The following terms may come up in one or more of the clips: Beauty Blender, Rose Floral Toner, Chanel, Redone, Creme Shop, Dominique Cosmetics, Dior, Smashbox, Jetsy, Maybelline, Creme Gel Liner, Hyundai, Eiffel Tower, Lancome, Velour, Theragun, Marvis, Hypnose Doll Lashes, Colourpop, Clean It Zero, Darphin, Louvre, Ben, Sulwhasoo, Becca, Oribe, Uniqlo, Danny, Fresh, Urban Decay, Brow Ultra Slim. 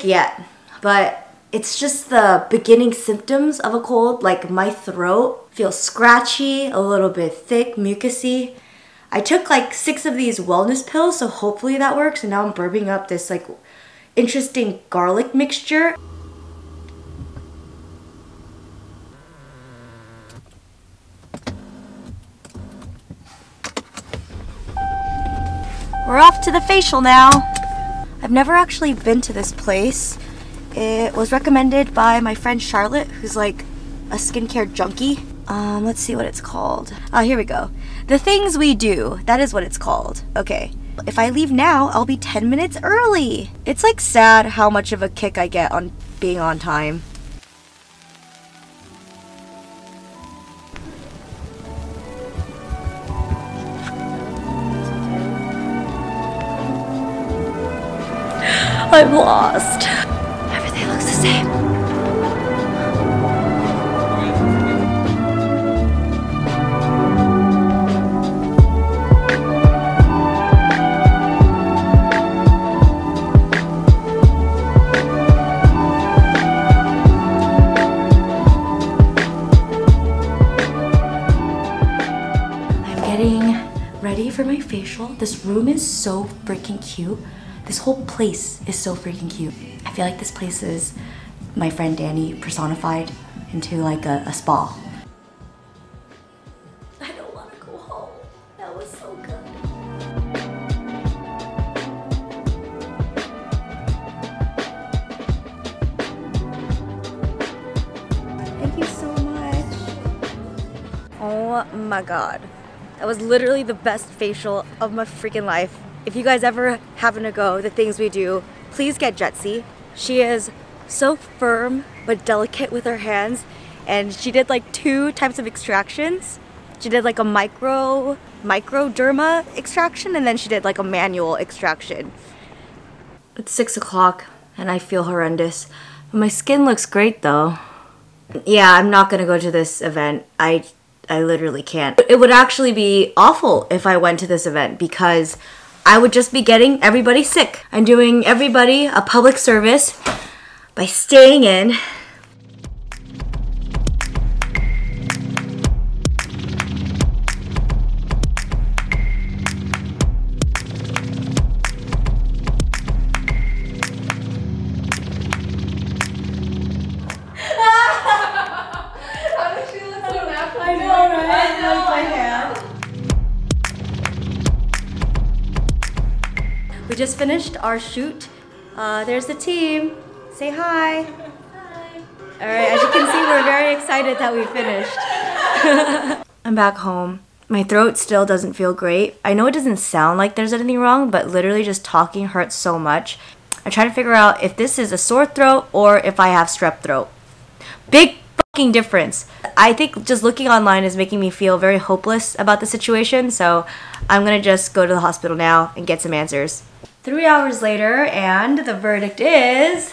sick yet, but it's just the beginning symptoms of a cold, like my throat feels scratchy, a little bit thick, mucousy. I took like 6 of these wellness pills, so hopefully that works, and now I'm burping up this like interesting garlic mixture. We're off to the facial now. I've never actually been to this place. It was recommended by my friend Charlotte, who's like a skincare junkie. Let's see what it's called. Oh, here we go. The Things We Do, that is what it's called. Okay. If I leave now, I'll be 10 minutes early. It's like sad how much of a kick I get on being on time. I'm lost. Everything looks the same. I'm getting ready for my facial. This room is so freaking cute. This whole place is so freaking cute. I feel like this place is my friend Danny personified into like a spa. I don't want to go home. That was so good. Thank you so much. Oh my god. That was literally the best facial of my freaking life. If you guys ever happen to go, The Things We Do, please get Jetsy. She is so firm but delicate with her hands, and she did like 2 types of extractions. She did like a microderma extraction, and then she did like a manual extraction. It's 6 o'clock and I feel horrendous. My skin looks great though. Yeah, I'm not gonna go to this event. I literally can't. It would actually be awful if I went to this event because I would just be getting everybody sick. I'm doing everybody a public service by staying in. Just finished our shoot. There's the team. Say hi. Hi. All right, as you can see, we're very excited that we finished. I'm back home. My throat still doesn't feel great. I know it doesn't sound like there's anything wrong, but literally just talking hurts so much. I try to figure out if this is a sore throat or if I have strep throat. Big fucking difference. I think just looking online is making me feel very hopeless about the situation, so I'm gonna just go to the hospital now and get some answers. 3 hours later, and the verdict is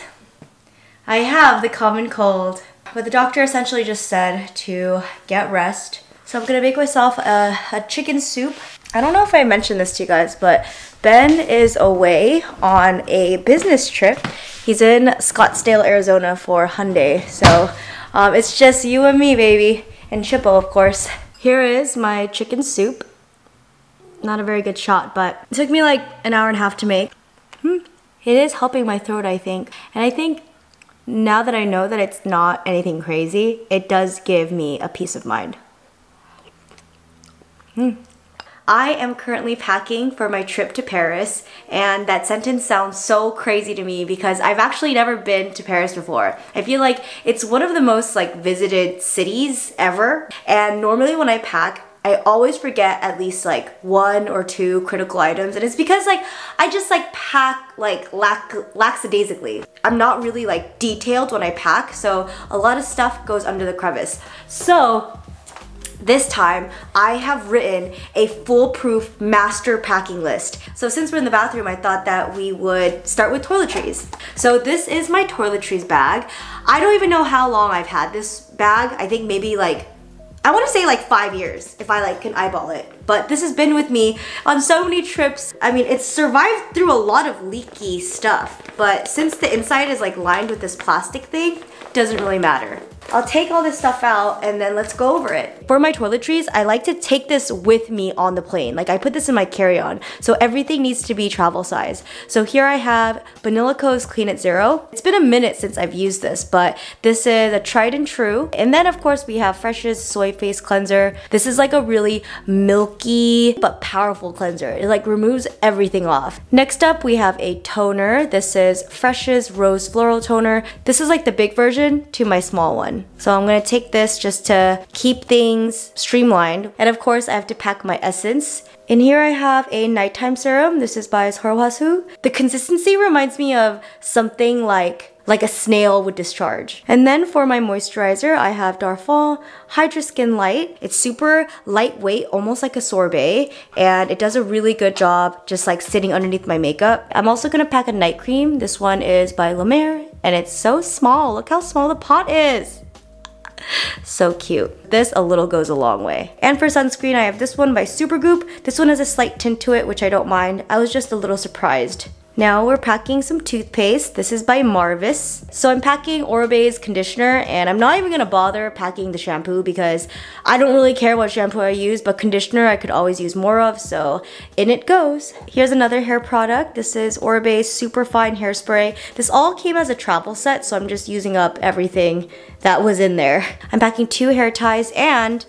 I have the common cold. But the doctor essentially just said to get rest. So I'm gonna make myself a chicken soup. I don't know if I mentioned this to you guys, but Ben is away on a business trip. He's in Scottsdale, Arizona for Hyundai. So it's just you and me, baby. And Chippo, of course. Here is my chicken soup. Not a very good shot, but it took me like an hour and a half to make. It is helping my throat, I think. And I think now that I know that it's not anything crazy, it does give me a peace of mind. I am currently packing for my trip to Paris, and that sentence sounds so crazy to me because I've actually never been to Paris before. I feel like it's one of the most like visited cities ever, and normally when I pack, I always forget at least like 1 or 2 critical items, and it's because like I just like pack like lackadaisically. I'm not really like detailed when I pack, so a lot of stuff goes under the crevice. So this time I have written a foolproof master packing list. So since we're in the bathroom, I thought that we would start with toiletries. So this is my toiletries bag. I don't even know how long I've had this bag. I think maybe like I want to say like 5 years if I like can eyeball it. but this has been with me on so many trips. I mean, it's survived through a lot of leaky stuff, but since the inside is like lined with this plastic thing, doesn't really matter. I'll take all this stuff out and then let's go over it. For my toiletries, I like to take this with me on the plane. Like I put this in my carry-on, so everything needs to be travel size. So here I have Vanilla Co's Clean It Zero. It's been a minute since I've used this, but this is a tried and true. And then of course we have Fresh's Soy Face Cleanser. This is like a really milky but powerful cleanser. It like removes everything off. Next up we have a toner. This is Fresh's Rose Floral Toner. This is like the big version to my small one. So I'm going to take this just to keep things streamlined. And of course I have to pack my essence. And here I have a nighttime serum. This is by Sulwhasoo. The consistency reminds me of something like a snail would discharge. And then for my moisturizer, I have Darphin Hydraskin Light. It's super lightweight, almost like a sorbet, and it does a really good job just like sitting underneath my makeup. I'm also gonna pack a night cream. This one is by La Mer, and it's so small. Look how small the pot is. So cute. This a little goes a long way. And for sunscreen, I have this one by Supergoop. This one has a slight tint to it, which I don't mind. I was just a little surprised. Now we're packing some toothpaste. This is by Marvis. So I'm packing Oribe's conditioner, and I'm not even gonna bother packing the shampoo because I don't really care what shampoo I use, but conditioner I could always use more of, so in it goes. Here's another hair product. This is Oribe's Super Fine Hairspray. This all came as a travel set, so I'm just using up everything that was in there. I'm packing 2 hair ties and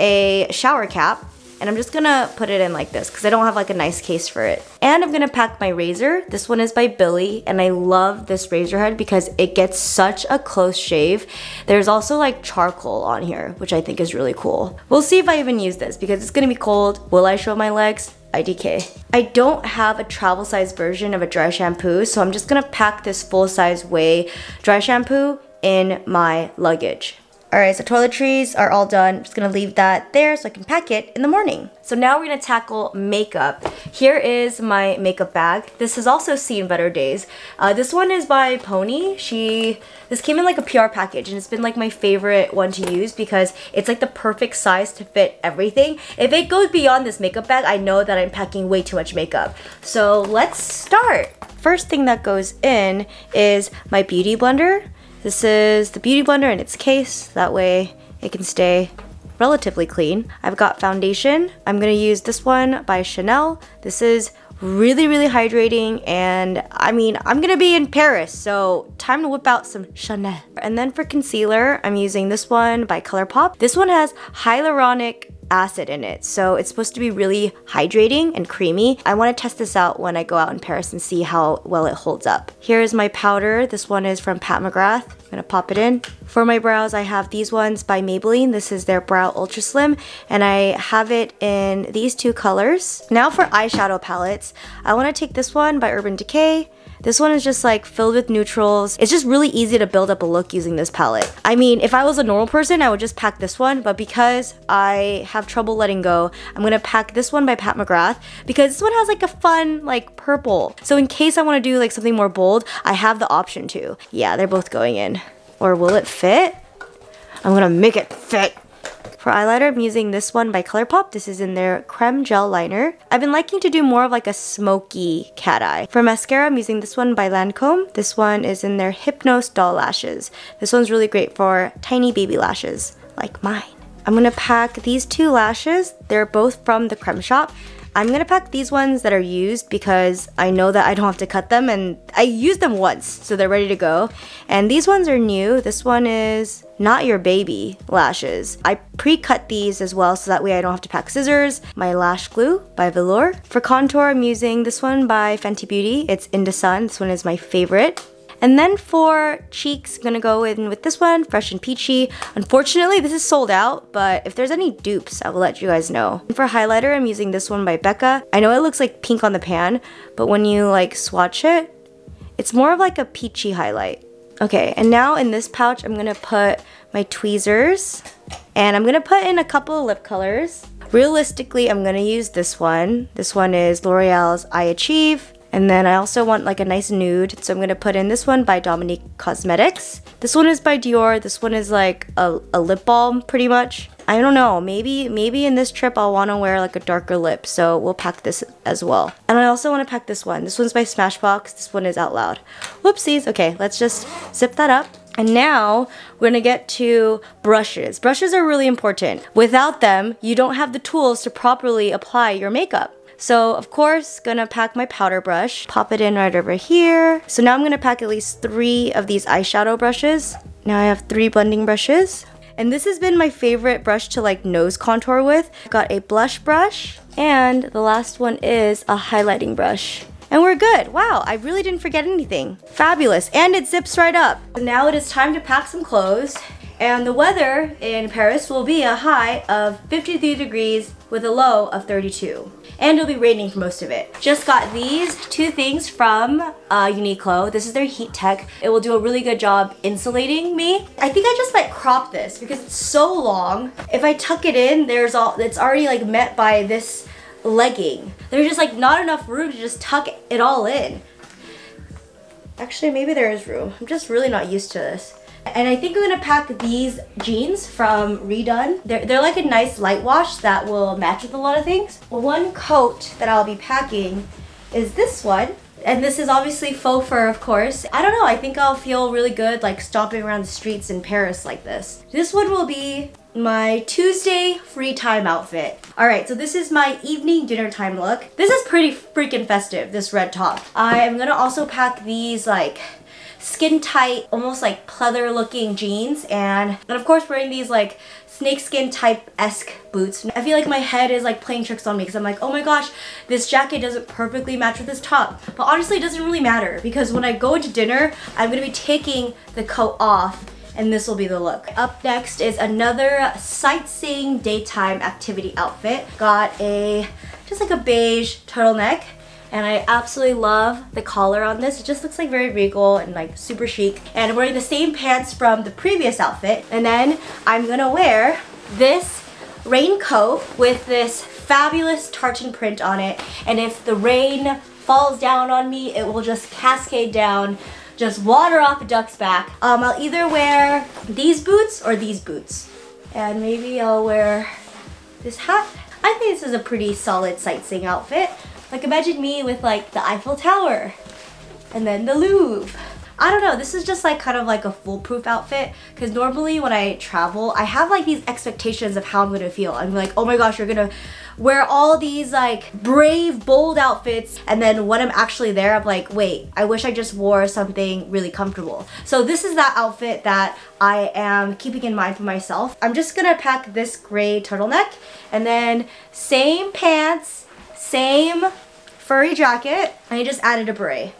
a shower cap. And I'm just gonna put it in like this because I don't have like a nice case for it. And I'm gonna pack my razor. This one is by Billie, and I love this razor head because it gets such a close shave. There's also like charcoal on here, which I think is really cool. We'll see if I even use this because it's gonna be cold. Will I show my legs? IDK. I don't have a travel size version of a dry shampoo, so I'm just gonna pack this full size Way dry shampoo in my luggage. Alright, so toiletries are all done. I'm just gonna leave that there so I can pack it in the morning. So now we're gonna tackle makeup. Here is my makeup bag. This has also seen better days. This one is by Pony. This came in like a PR package, and it's been like my favorite one to use because it's like the perfect size to fit everything. If it goes beyond this makeup bag, I know that I'm packing way too much makeup. So let's start. First thing that goes in is my Beauty Blender. This is the Beauty Blender in its case, that way it can stay relatively clean. I've got foundation. I'm gonna use this one by Chanel. This is really, really hydrating, and I mean, I'm gonna be in Paris, so time to whip out some Chanel. And then for concealer, I'm using this one by Colourpop. This one has hyaluronic acid in it, so it's supposed to be really hydrating and creamy. I want to test this out when I go out in Paris and see how well it holds up. Here is my powder. This one is from Pat McGrath. I'm gonna pop it in. For my brows, I have these ones by Maybelline. This is their Brow Ultra Slim, and I have it in these 2 colors. Now for eyeshadow palettes, I want to take this one by Urban Decay. This one is just like filled with neutrals. It's just really easy to build up a look using this palette. I mean, if I was a normal person, I would just pack this one, but because I have trouble letting go, I'm gonna pack this one by Pat McGrath because this one has like a fun like purple. So in case I wanna do like something more bold, I have the option to. Yeah, they're both going in. Or will it fit? I'm gonna make it fit. For eyeliner, I'm using this one by Colourpop. This is in their Creme Gel Liner. I've been liking to do more of like a smoky cat eye. For mascara, I'm using this one by Lancome. This one is in their Hypnose Doll Lashes. This one's really great for tiny baby lashes, like mine. I'm gonna pack these 2 lashes. They're both from the Creme Shop. I'm gonna pack these ones that are used because I know that I don't have to cut them, and I used them once, so they're ready to go. And these ones are new. This one is Not Your Baby Lashes. I pre-cut these as well so that way I don't have to pack scissors. My lash glue by Velour. For contour, I'm using this one by Fenty Beauty. It's In The Sun. This one is my favorite. And then for cheeks, I'm gonna go in with this one, Fresh and Peachy. Unfortunately, this is sold out, but if there's any dupes, I will let you guys know. And for highlighter, I'm using this one by Becca. I know it looks like pink on the pan, but when you like swatch it, it's more of like a peachy highlight. Okay, and now in this pouch, I'm gonna put my tweezers, and I'm gonna put in a couple of lip colors. Realistically, I'm gonna use this one. This one is L'Oreal's I Achieve. And then I also want like a nice nude, so I'm gonna put in this one by Dominique Cosmetics. This one is by Dior. This one is like a lip balm pretty much. I don't know, maybe in this trip I'll want to wear like a darker lip, so we'll pack this as well. And I also want to pack this one. This one's by Smashbox, this one is Out Loud. Whoopsies, okay, let's just zip that up. And now we're gonna get to brushes. Brushes are really important. Without them, you don't have the tools to properly apply your makeup. So of course, gonna pack my powder brush, pop it in right over here. So now I'm gonna pack at least 3 of these eyeshadow brushes. Now I have 3 blending brushes. And this has been my favorite brush to like nose contour with. I've got a blush brush, and the last one is a highlighting brush. And we're good. Wow, I really didn't forget anything. Fabulous, and it zips right up. Now it is time to pack some clothes, and the weather in Paris will be a high of 53 degrees with a low of 32. And it'll be raining for most of it. Just got these 2 things from Uniqlo. This is their heat tech. It will do a really good job insulating me. I think I just might crop this because it's so long. If I tuck it in, it's already like met by this legging. There's just like not enough room to just tuck it all in. Actually, maybe there is room. I'm just really not used to this. And I think I'm gonna pack these jeans from Redone. They're like a nice light wash that will match with a lot of things. One coat that I'll be packing is this one. And this is obviously faux fur, of course. I don't know, I think I'll feel really good like stomping around the streets in Paris like this. This one will be my Tuesday free time outfit. All right, so this is my evening dinner time look. This is pretty freaking festive, this red top. I am gonna also pack these like skin tight, almost like pleather looking jeans, and of course wearing these like snakeskin type-esque boots. I feel like my head is like playing tricks on me because I'm like, oh my gosh, this jacket doesn't perfectly match with this top. But honestly, it doesn't really matter because when I go into dinner, I'm gonna be taking the coat off, and this will be the look. Up next is another sightseeing daytime activity outfit. Got a, just like a beige turtleneck. And I absolutely love the collar on this. It just looks like very regal and like super chic. And I'm wearing the same pants from the previous outfit. And then I'm gonna wear this raincoat with this fabulous tartan print on it. And if the rain falls down on me, it will just cascade down, just water off a duck's back. I'll either wear these boots or these boots. And maybe I'll wear this hat. I think this is a pretty solid sightseeing outfit. Like imagine me with like the Eiffel Tower and then the Louvre. I don't know, this is just like kind of like a foolproof outfit because normally when I travel, I have like these expectations of how I'm gonna feel. I'm like, oh my gosh, you're gonna wear all these like brave, bold outfits, and then when I'm actually there, I'm like, wait, I wish I just wore something really comfortable. So this is that outfit that I am keeping in mind for myself. I'm just gonna pack this gray turtleneck and then same pants, same furry jacket, and I just added a beret.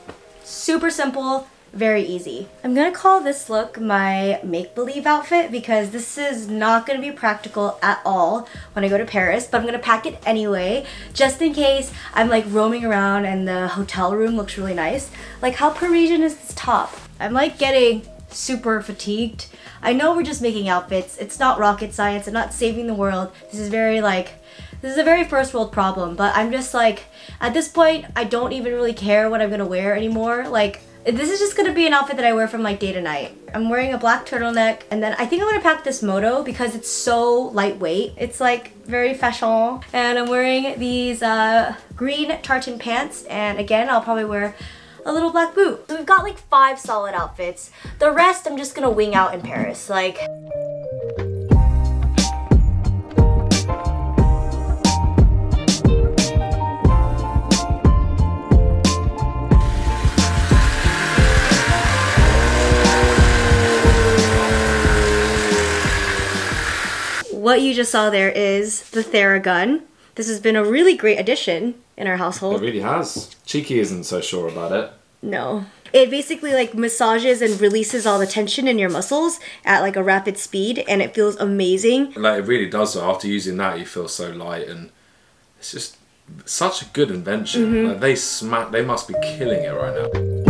Super simple, very easy. I'm gonna call this look my make-believe outfit because this is not gonna be practical at all when I go to Paris, but I'm gonna pack it anyway, just in case I'm like roaming around and the hotel room looks really nice. Like how Parisian is this top? I'm like getting super fatigued. I know we're just making outfits. It's not rocket science. I'm not saving the world. This is very like, this is a very first world problem, but I'm just like, at this point, I don't even really care what I'm gonna wear anymore. Like, this is just gonna be an outfit that I wear from like day to night. I'm wearing a black turtleneck, and then I think I'm gonna pack this moto because it's so lightweight. It's like very fashion. And I'm wearing these green tartan pants, and again, I'll probably wear a little black boot. So we've got like 5 solid outfits. The rest I'm just gonna wing out in Paris, like. What you just saw there is the Theragun. This has been a really great addition in our household. It really has. Cheeky isn't so sure about it. No. It basically like massages and releases all the tension in your muscles at like a rapid speed, and it feels amazing. Like it really does. After using that, you feel so light, and it's just such a good invention. Mm-hmm. Like they must be killing it right now.